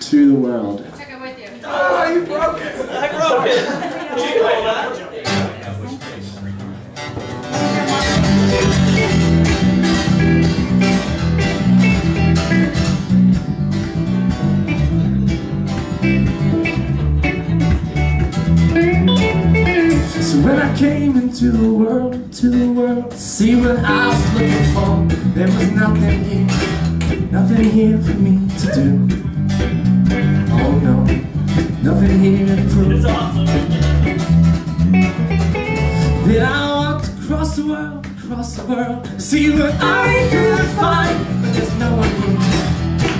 to the world. I took it with you. Oh, you broke it! I broke it! Did you know that? So when I came into the world, see what I was looking for, there was nothing here, nothing here for me to do. Oh no, nothing here to prove. It's awesome. Then I walked across the world, see what I could find, but there's no one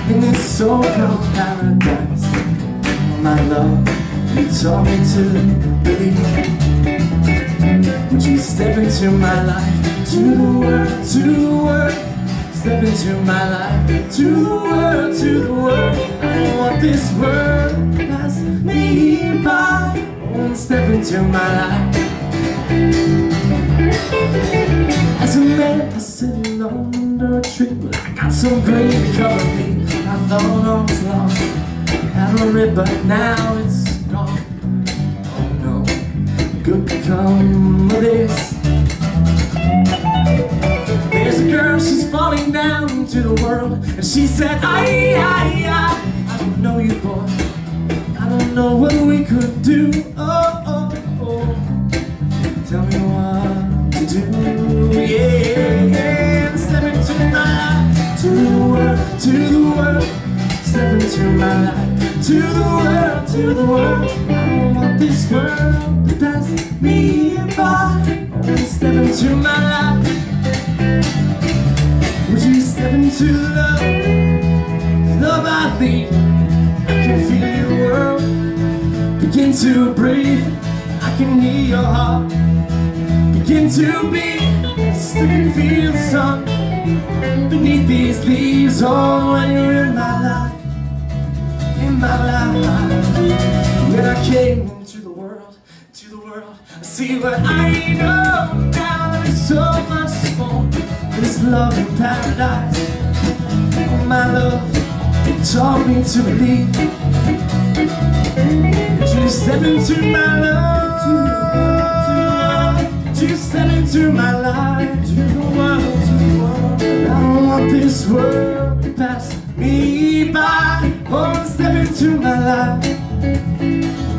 here in this so-called paradise. My love, you taught me to believe. Would you step into my life, to the world, step into my life, to the world. I don't want this world to pass me by. And step into my life. As a man, I sitting under a tree, but I got some great company. I thought I was lost, I don't read, but now it's. Good become of this. There's a girl, she's falling down to the world, and she said, I don't know you, boy. I don't know what we could do. Oh, oh, oh. Tell me what to do. Yeah, step into my life, to the world, step into my life, to the world. I don't want this world. Pass me by, step into my life. Would you step into love? Love I need. I can feel the world begin to breathe. I can hear your heart begin to beat. Still can feel the sun beneath these leaves. Oh, when you're in my life, in my life. When I came into the world, to the world, I see what I know now. There's so much more, this love in paradise. Oh, my love, you taught me to believe. Would you step into my love? Would you step into my life? To the world, to the world. I don't want this world to pass me by. Oh, step into my life.